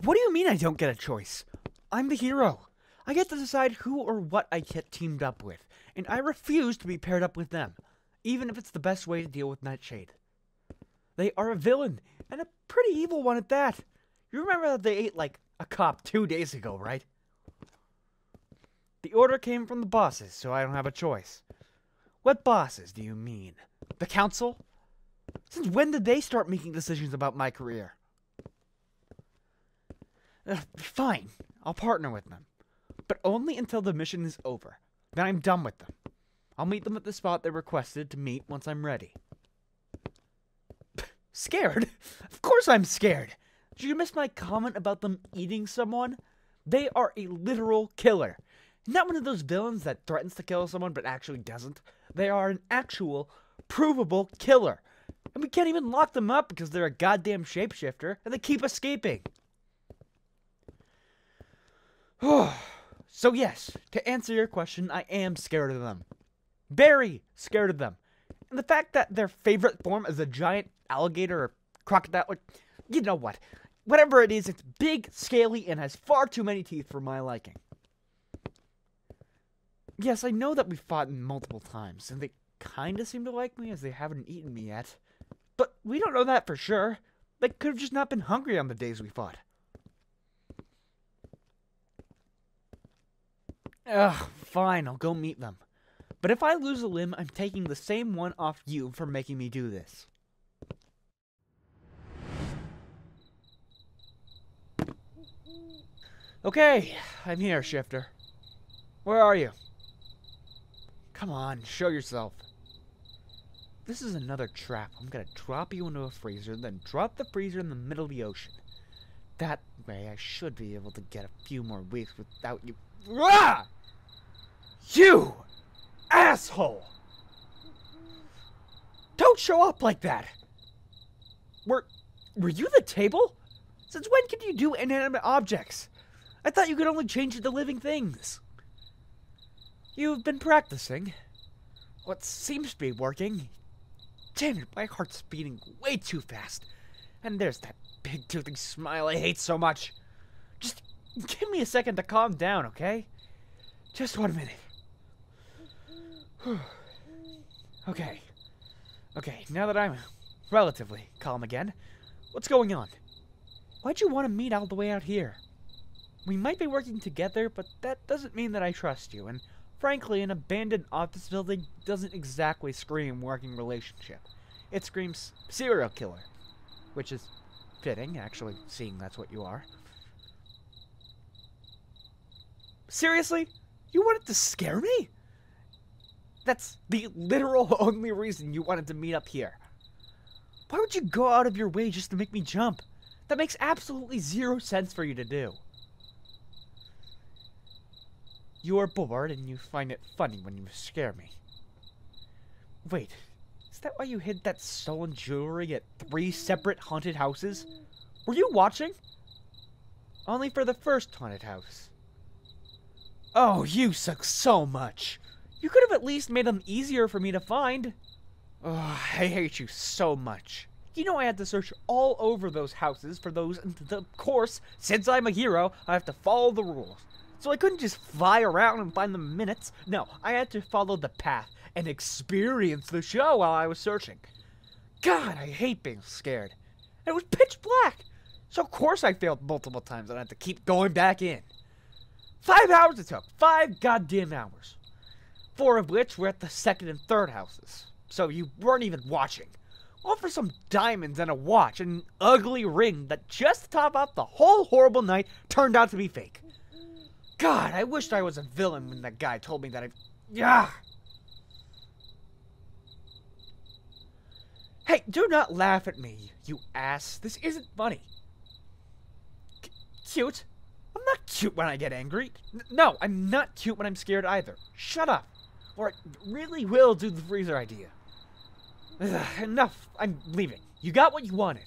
What do you mean I don't get a choice? I'm the hero. I get to decide who or what I get teamed up with, and I refuse to be paired up with them, even if it's the best way to deal with Nightshade. They are a villain, and a pretty evil one at that. You remember that they ate, like, a cop 2 days ago, right? The order came from the bosses, so I don't have a choice. What bosses do you mean? The council? Since when did they start making decisions about my career? Fine, I'll partner with them. But only until the mission is over. Then I'm done with them. I'll meet them at the spot they requested to meet once I'm ready. Scared? Of course I'm scared! Did you miss my comment about them eating someone? They are a literal killer. Not one of those villains that threatens to kill someone but actually doesn't. They are an actual, provable killer. And we can't even lock them up because they're a goddamn shapeshifter and they keep escaping. So yes, to answer your question, I am scared of them. Very scared of them. And the fact that their favorite form is a giant alligator or crocodile, or you know what. Whatever it is, it's big, scaly, and has far too many teeth for my liking. Yes, I know that we've fought multiple times, and they kinda seem to like me as they haven't eaten me yet. But we don't know that for sure. They could've just not been hungry on the days we fought. Ugh, fine, I'll go meet them. But if I lose a limb, I'm taking the same one off you for making me do this. Okay, I'm here, Shifter. Where are you? Come on, show yourself. This is another trap. I'm gonna drop you into a freezer, then drop the freezer in the middle of the ocean. That way I should be able to get a few more weeks without you. Ah! You asshole! Don't show up like that! Were you the table? Since when can you do inanimate objects? I thought you could only change it to living things. You've been practicing. What seems to be working. Damn it, my heart's beating way too fast. And there's that big toothy smile I hate so much. Just give me a second to calm down, okay? Just 1 minute. Whew. Okay. Okay, now that I'm relatively calm again, what's going on? Why'd you want to meet all the way out here? We might be working together, but that doesn't mean that I trust you, and frankly, an abandoned office building doesn't exactly scream working relationship. It screams serial killer, which is fitting, actually, seeing that's what you are. Seriously? You wanted to scare me? That's the literal only reason you wanted to meet up here. Why would you go out of your way just to make me jump? That makes absolutely zero sense for you to do. You are bored and you find it funny when you scare me. Wait, is that why you hid that stolen jewelry at 3 separate haunted houses? Were you watching? Only for the first haunted house. Oh, you suck so much. You could have at least made them easier for me to find. Oh, I hate you so much. You know I had to search all over those houses for those, and of course, since I'm a hero, I have to follow the rules. So I couldn't just fly around and find them in minutes. No, I had to follow the path and experience the show while I was searching. God, I hate being scared. And it was pitch black. So of course I failed multiple times and I had to keep going back in. 5 hours it took. 5 goddamn hours. 4 of which were at the 2nd and 3rd houses. So you weren't even watching. All for some diamonds and a watch and an ugly ring that, just to top off the whole horrible night, turned out to be fake. God, I wished I was a villain when that guy told me that I... Yeah. Hey, do not laugh at me, you ass. This isn't funny. Cute? I'm not cute when I get angry. No, I'm not cute when I'm scared either. Shut up, or I really will do the freezer idea. Ugh, enough. I'm leaving. You got what you wanted.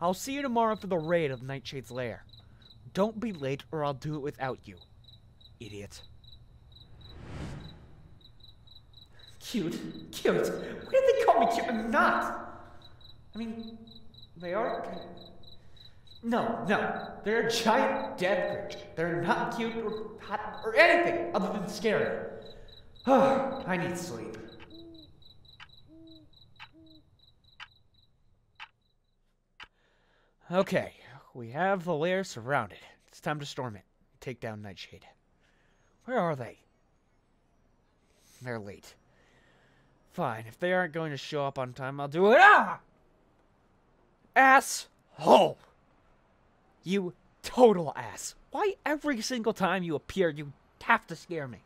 I'll see you tomorrow for the raid of Nightshade's lair. Don't be late or I'll do it without you, idiot. Cute. Cute. Why did they call me cute? I'm not. I mean, they are kind of... No, no. They're a giant dead creature. They're not cute or hot or anything other than scary. Oh, I need sleep. Okay, we have the lair surrounded. It's time to storm it. Take down Nightshade. Where are they? They're late. Fine, if they aren't going to show up on time, I'll do it. Ah! Asshole! You total ass. Why every single time you appear, you have to scare me?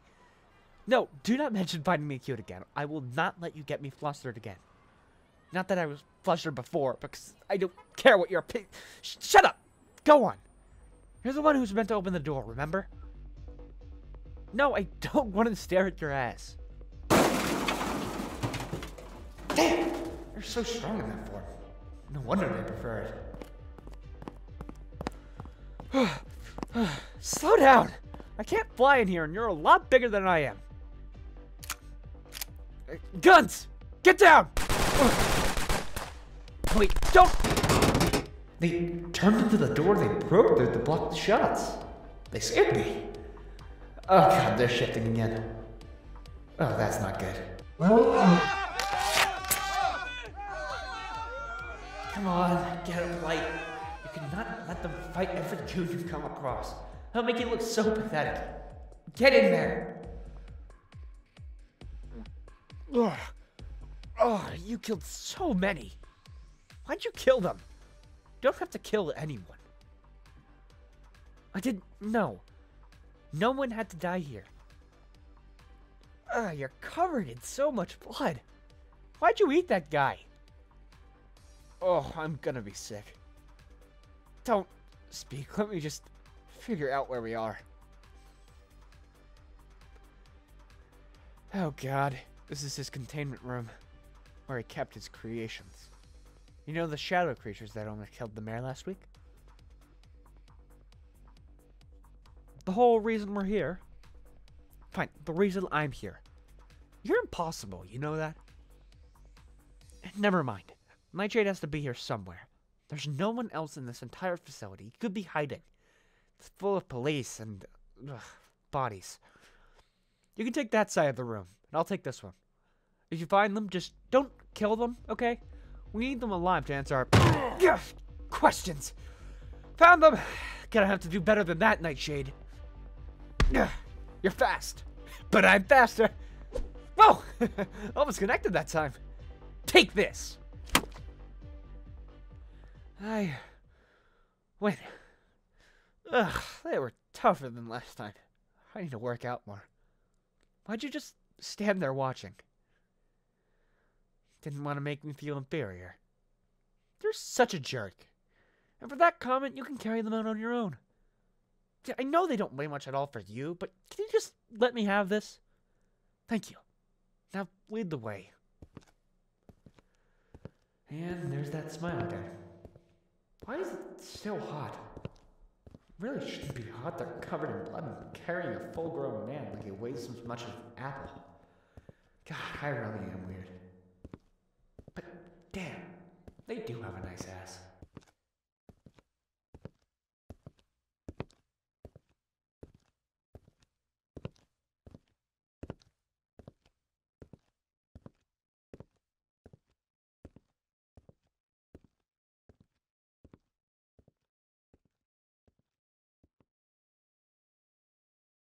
No, do not mention finding me cute again. I will not let you get me flustered again. Not that I was flustered before, because I don't care what your opinion... Shut up! Go on. You're the one who's meant to open the door, remember? No, I don't want to stare at your ass. Damn! You're so strong in that form. No wonder they prefer it. Slow down! I can't fly in here, and you're a lot bigger than I am. Guns! Get down! Wait, don't! They turned into the door they broke through to block the shots. They scared me. Oh god, they're shifting again. Oh, that's not good. Well, come on, get a light. You cannot let them fight every dude you come across. They'll make it look so pathetic. Get in there! Ugh. Oh, you killed so many. Why'd you kill them? You don't have to kill anyone. I didn't know. No one had to die here. Ugh, you're covered in so much blood. Why'd you eat that guy? Oh, I'm gonna be sick. Don't speak. Let me just figure out where we are. Oh god, this is his containment room, where he kept his creations. You know, the shadow creatures that almost killed the mayor last week? The whole reason we're here... Fine, the reason I'm here. You're impossible, you know that? Never mind. Nightshade has to be here somewhere. There's no one else in this entire facility. He could be hiding. It's full of police and... ugh, bodies. You can take that side of the room, and I'll take this one. If you find them, just don't kill them, okay? We need them alive to answer our questions. Found them! Gonna have to do better than that, Nightshade. You're fast, but I'm faster. Whoa! Almost connected that time. Take this! I win. Ugh, they were tougher than last time. I need to work out more. Why'd you just stand there watching? Didn't want to make me feel inferior. You're such a jerk. And for that comment, you can carry them out on your own. I know they don't weigh much at all for you, but can you just let me have this? Thank you. Now lead the way. And there's that smile again. Why is it still hot? Really shouldn't be hot. They're covered in blood and carrying a full-grown man like he weighs as much as an apple. God, I really am weird. But damn, they do have a nice ass.